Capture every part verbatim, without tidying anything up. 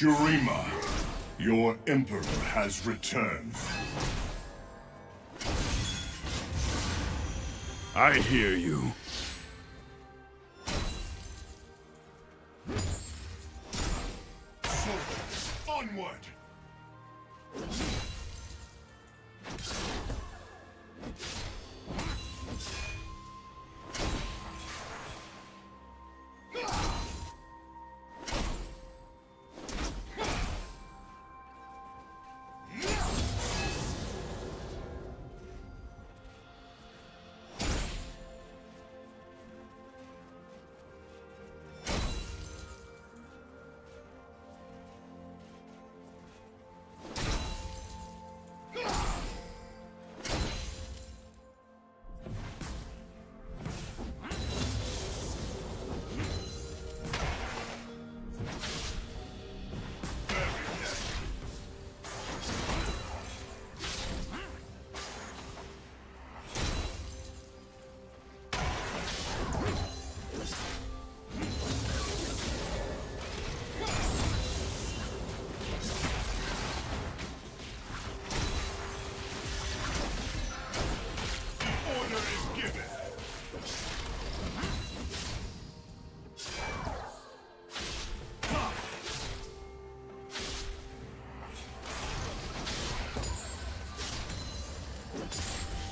Shurima, your Emperor has returned. I hear you.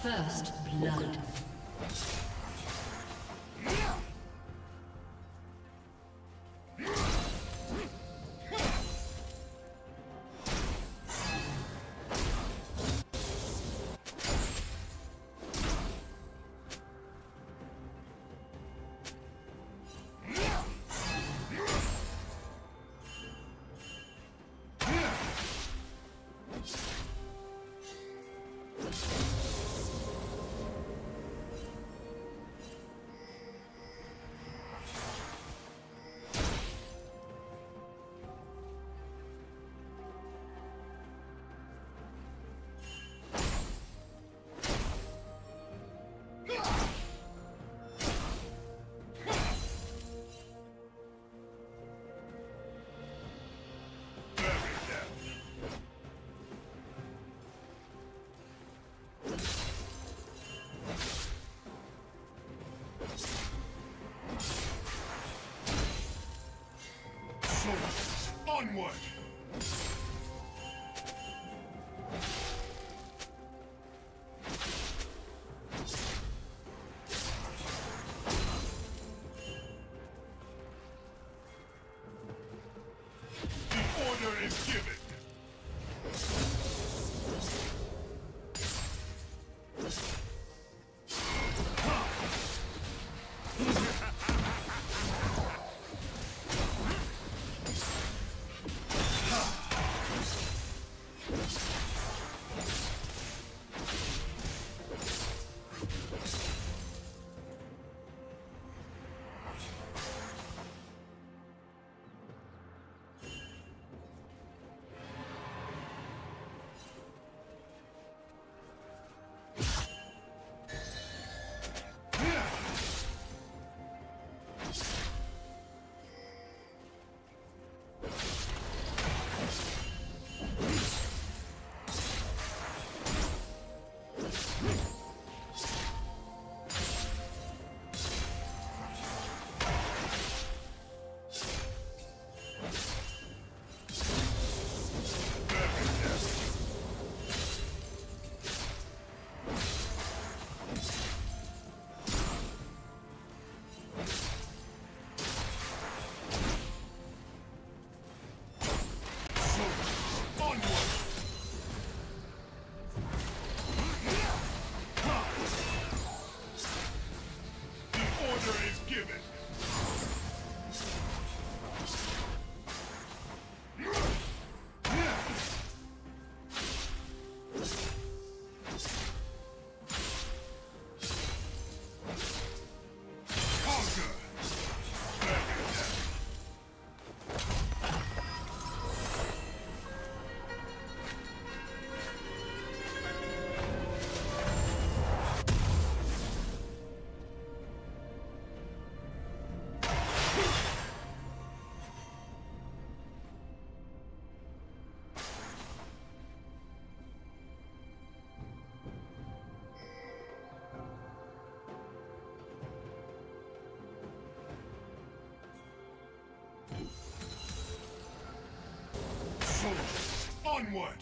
First blood. Onward! The order is given! soldiers, onward!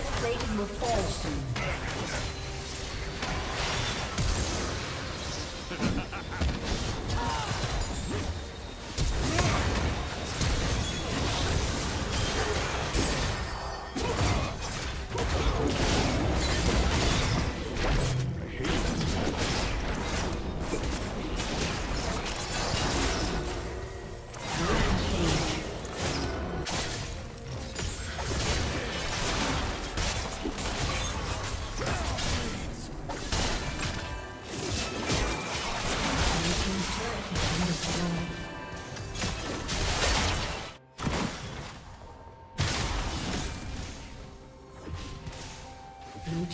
turret plate will fall soon.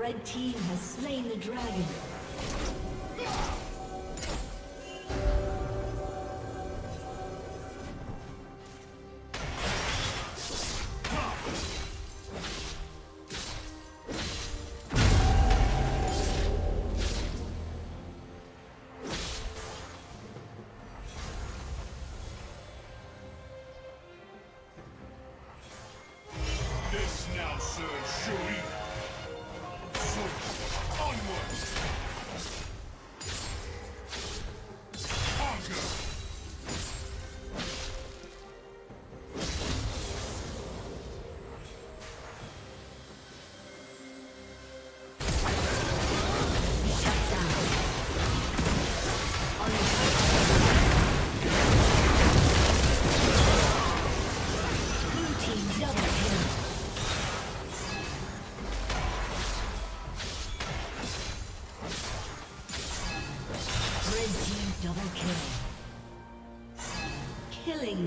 The red team has slain the dragon. This now serves Shurima. Onwards! Conquer! Killing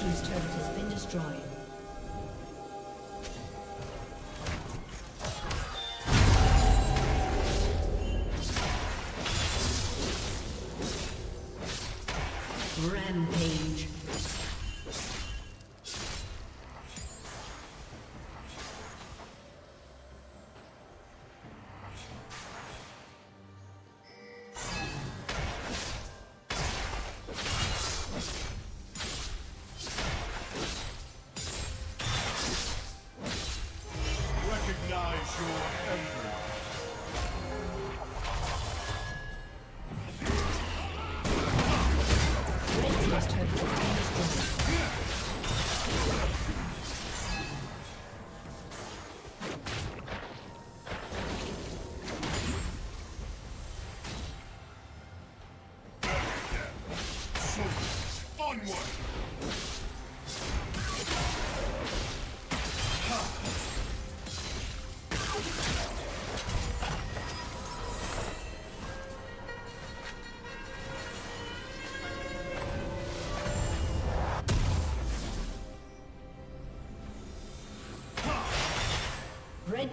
His turret has been destroyed. Onward! Red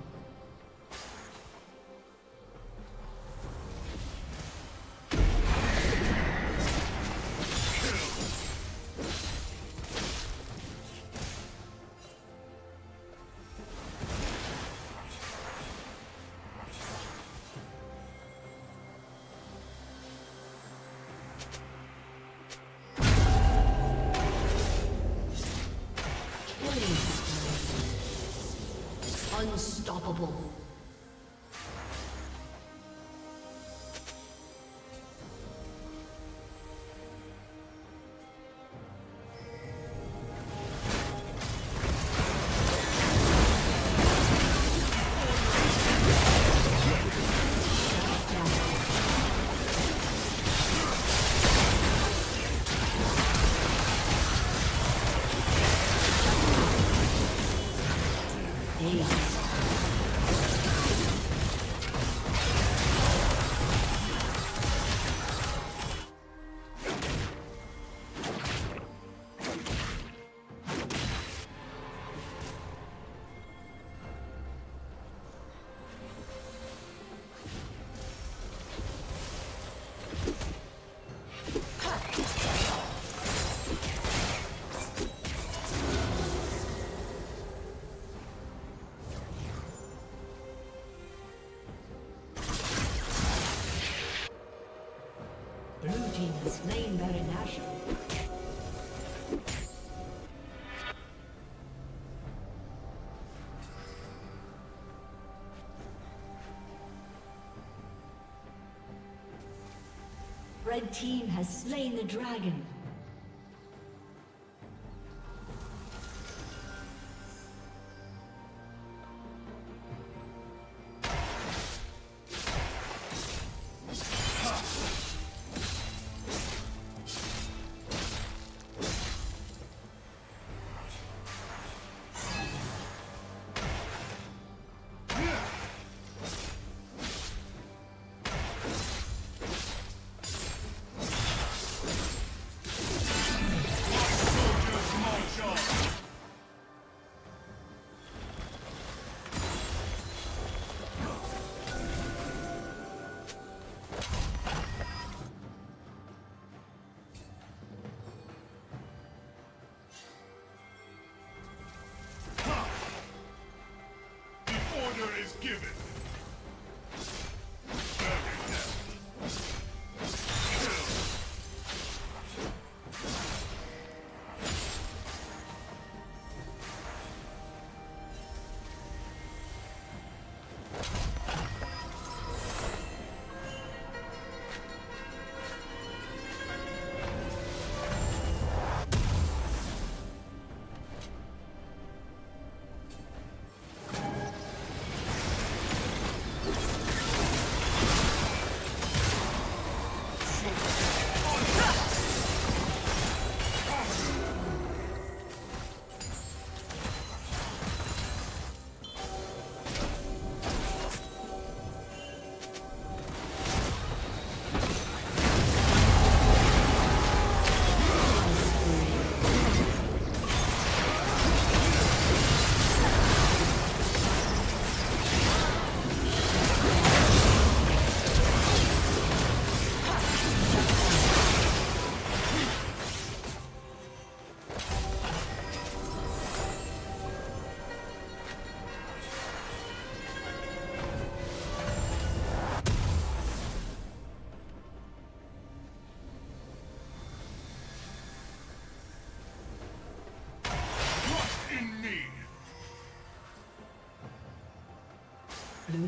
Unstoppable. Slain Baron Nashor. Red team has slain the dragon. Given. Blue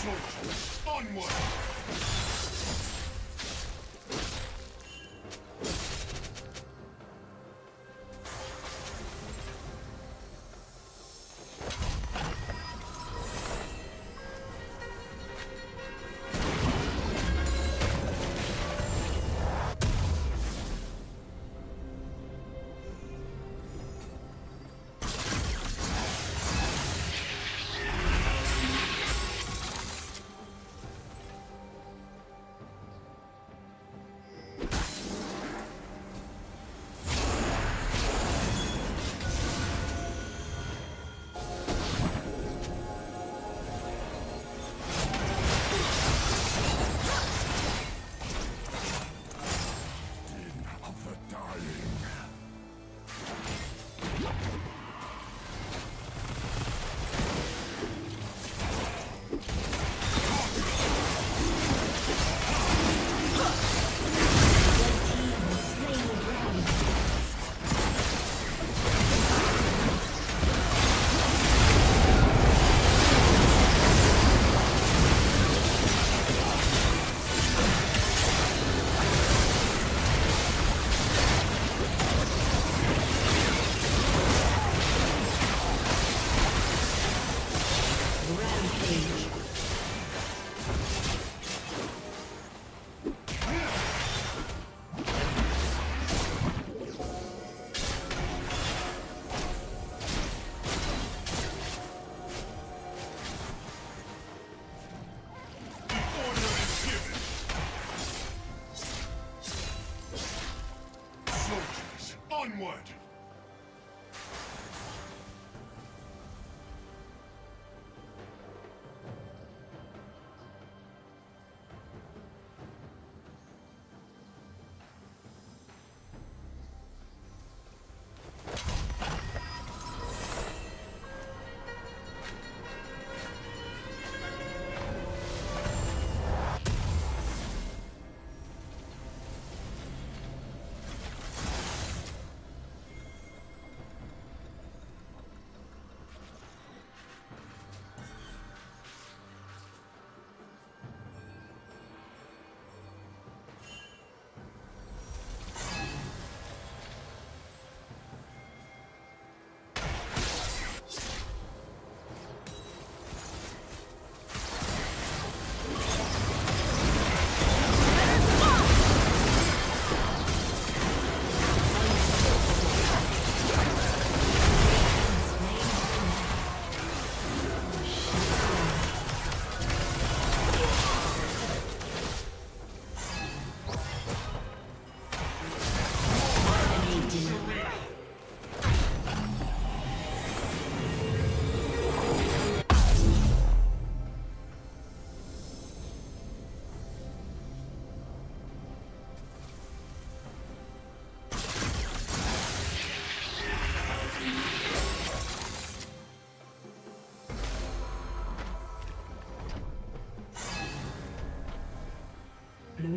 soldiers, onward! Blue